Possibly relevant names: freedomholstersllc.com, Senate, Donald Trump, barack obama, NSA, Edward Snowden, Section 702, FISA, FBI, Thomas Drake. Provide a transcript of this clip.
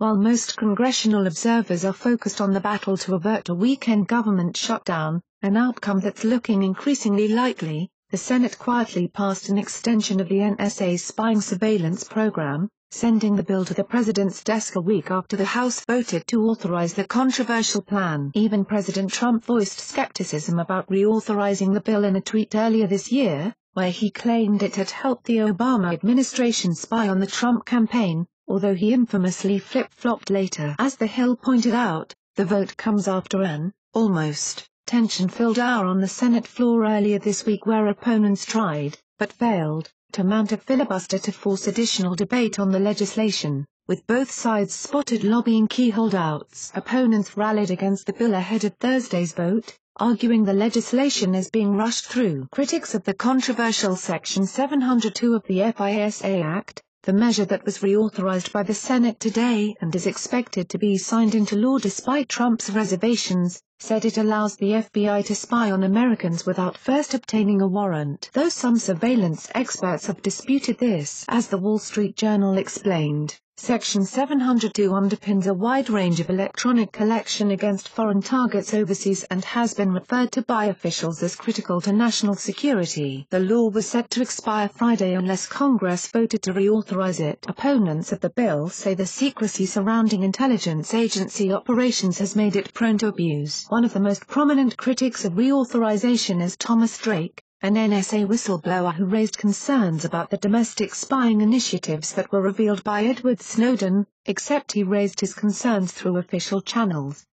While most congressional observers are focused on the battle to avert a weekend government shutdown, an outcome that's looking increasingly likely, the Senate quietly passed an extension of the NSA's spying surveillance program, sending the bill to the president's desk a week after the House voted to authorize the controversial plan. Even President Trump voiced skepticism about reauthorizing the bill in a tweet earlier this year, where he claimed it had helped the Obama administration spy on the Trump campaign, although he infamously flip-flopped later. As The Hill pointed out, the vote comes after an almost tension-filled hour on the Senate floor earlier this week where opponents tried, but failed, to mount a filibuster to force additional debate on the legislation, with both sides spotted lobbying key holdouts. Opponents rallied against the bill ahead of Thursday's vote, arguing the legislation is being rushed through. Critics of the controversial Section 702 of the FISA Act, the measure that was reauthorized by the Senate today and is expected to be signed into law despite Trump's reservations, said it allows the FBI to spy on Americans without first obtaining a warrant. Though some surveillance experts have disputed this. As The Wall Street Journal explained, Section 702 underpins a wide range of electronic collection against foreign targets overseas and has been referred to by officials as critical to national security. The law was set to expire Friday unless Congress voted to reauthorize it. Opponents of the bill say the secrecy surrounding intelligence agency operations has made it prone to abuse. One of the most prominent critics of reauthorization is Thomas Drake, an NSA whistleblower who raised concerns about the domestic spying initiatives that were revealed by Edward Snowden, except he raised his concerns through official channels,